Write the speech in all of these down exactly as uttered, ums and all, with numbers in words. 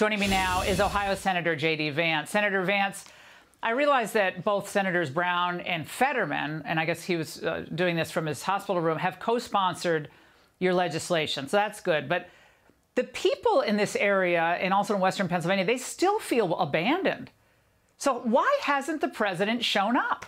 Joining me now is Ohio Senator J D. Vance. Senator Vance, I realize that both Senators Brown and Fetterman, and I guess he was uh, doing this from his hospital room, have co-sponsored your legislation, so that's good. But the people in this area, and also in Western Pennsylvania, they still feel abandoned. So why hasn't the president shown up?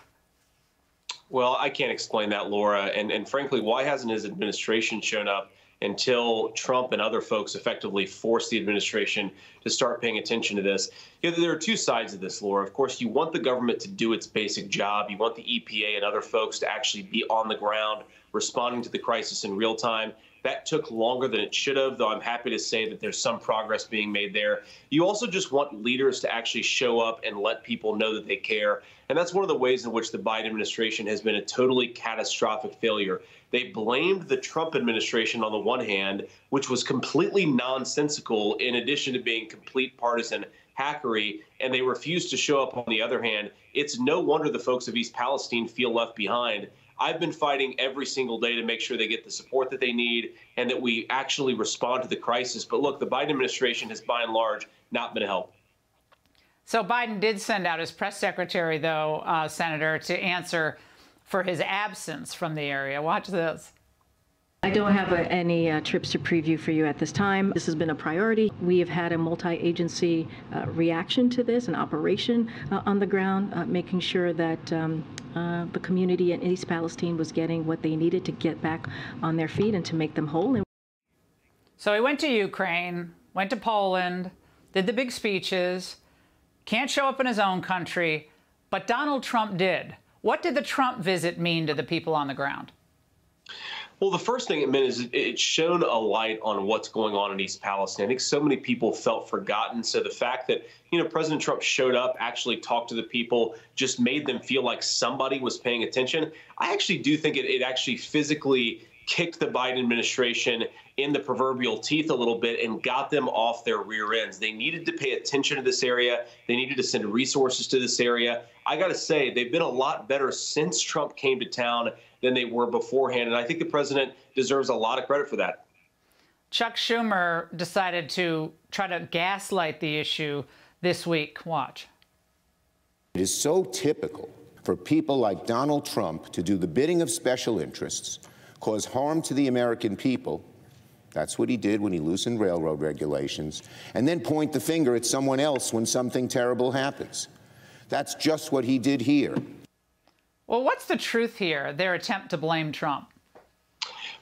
Well, I can't explain that, Laura. And, and frankly, why hasn't his administration shown up until Trump and other folks effectively forced the administration to start paying attention to this? You know, there are two sides of this, Laura. Of course, you want the government to do its basic job. You want the E P A and other folks to actually be on the ground responding to the crisis in real time. That took longer than it should have, though I'm happy to say that there's some progress being made there. You also just want leaders to actually show up and let people know that they care. And that's one of the ways in which the Biden administration has been a totally catastrophic failure. They blamed the Trump administration on the one hand, which was completely nonsensical in addition to being complete partisan hackery, and they refused to show up on the other hand. It's no wonder the folks of East Palestine feel left behind. I've been fighting every single day to make sure they get the support that they need and that we actually respond to the crisis. But look, the Biden administration has, by and large, not been a help. So Biden did send out his press secretary, though, uh, Senator, to answer for his absence from the area. Watch this. I don't have a, any uh, trips to preview for you at this time. This has been a priority. We have had a multi-agency uh, reaction to this, an operation uh, on the ground, uh, making sure that um, uh, the community in East Palestine was getting what they needed to get back on their feet and to make them whole. So he went to Ukraine, went to Poland, did the big speeches, can't show up in his own country, but Donald Trump did. What did the Trump visit mean to the people on the ground? Well, the first thing it meant is it shone a light on what's going on in East Palestine. I think so many people felt forgotten. So the fact that, you know, President Trump showed up, actually talked to the people, just made them feel like somebody was paying attention. I actually do think it, it actually physically kicked the Biden administration in the proverbial teeth a little bit and got them off their rear ends. They needed to pay attention to this area. They needed to send resources to this area. I got to say, they've been a lot better since Trump came to town than they were beforehand. And I think the president deserves a lot of credit for that. Chuck Schumer decided to try to gaslight the issue this week. Watch. It is so typical for people like Donald Trump to do the bidding of special interests, cause harm to the American people. That's what he did when he loosened railroad regulations, and then point the finger at someone else when something terrible happens. That's just what he did here. Well, what's the truth here, their attempt to blame Trump?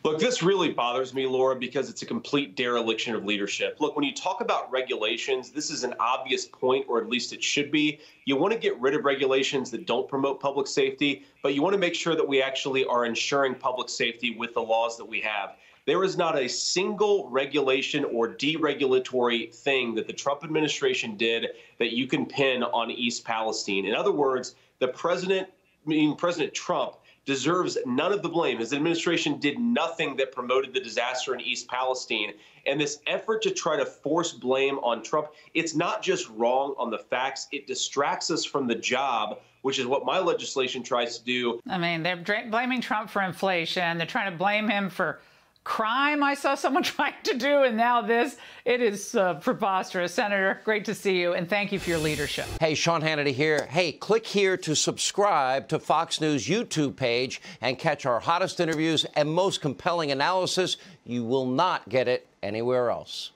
Look, this really bothers me, Laura, because it's a complete dereliction of leadership. Look, when you talk about regulations, this is an obvious point, or at least it should be. You want to get rid of regulations that don't promote public safety, but you want to make sure that we actually are ensuring public safety with the laws that we have. There is not a single regulation or deregulatory thing that the Trump administration did that you can pin on East Palestine. In other words, the president, I mean, President Trump, deserves none of the blame. His administration did nothing that promoted the disaster in East Palestine. And this effort to try to force blame on Trump, it's not just wrong on the facts. It distracts us from the job, which is what my legislation tries to do. I mean, they're blaming Trump for inflation. They're trying to blame him for crime, I saw someone trying to do, and now this. It is uh, preposterous. Senator, great to see you, and thank you for your leadership. Hey, Sean Hannity here. Hey, click here to subscribe to Fox News' YouTube page and catch our hottest interviews and most compelling analysis. You will not get it anywhere else.